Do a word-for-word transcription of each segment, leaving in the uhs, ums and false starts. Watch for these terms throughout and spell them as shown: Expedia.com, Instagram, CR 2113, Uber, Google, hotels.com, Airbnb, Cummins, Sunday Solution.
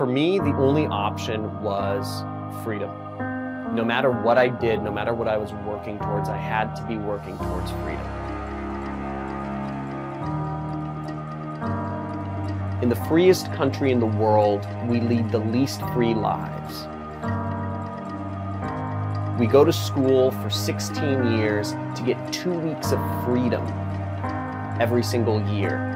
for me, the only option was freedom. No matter what I did, no matter what I was working towards, I had to be working towards freedom. In the freest country in the world, we lead the least free lives. We go to school for sixteen years to get two weeks of freedom every single year.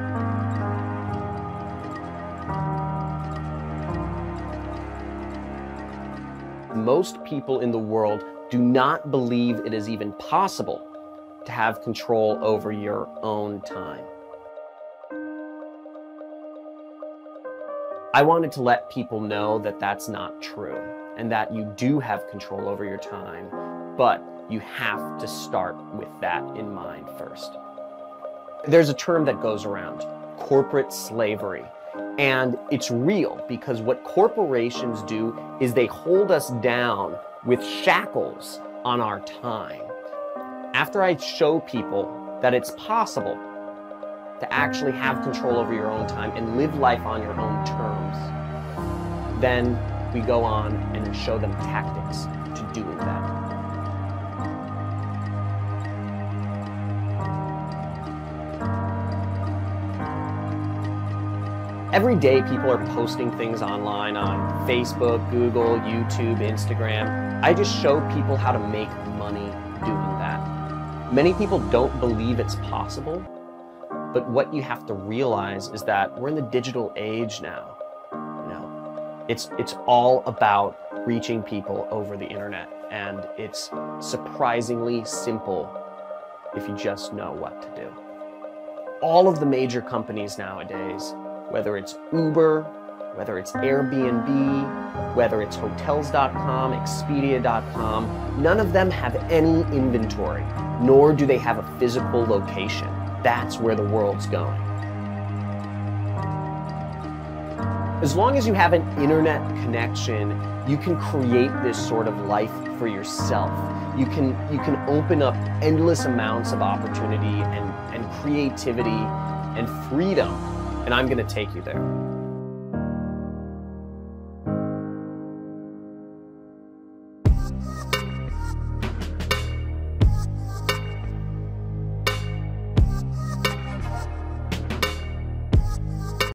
Most people in the world do not believe it is even possible to have control over your own time. I wanted to let people know that that's not true, and that you do have control over your time, but you have to start with that in mind first. There's a term that goes around, corporate slavery, and it's real because what corporations do is they hold us down with shackles on our time. After I show people that it's possible to actually have control over your own time and live life on your own terms, then we go on and show them tactics to do with that. Every day people are posting things online on Facebook, Google, YouTube, Instagram. I just show people how to make money doing that. Many people don't believe it's possible, but what you have to realize is that we're in the digital age now. It's, it's all about reaching people over the internet, and it's surprisingly simple if you just know what to do. All of the major companies nowadays, whether it's Uber, whether it's Airbnb, whether it's hotels dot com, Expedia dot com, none of them have any inventory, nor do they have a physical location. That's where the world's going. As long as you have an internet connection, you can create this sort of life for yourself. You can, you can open up endless amounts of opportunity and, and creativity and freedom, and I'm gonna take you there.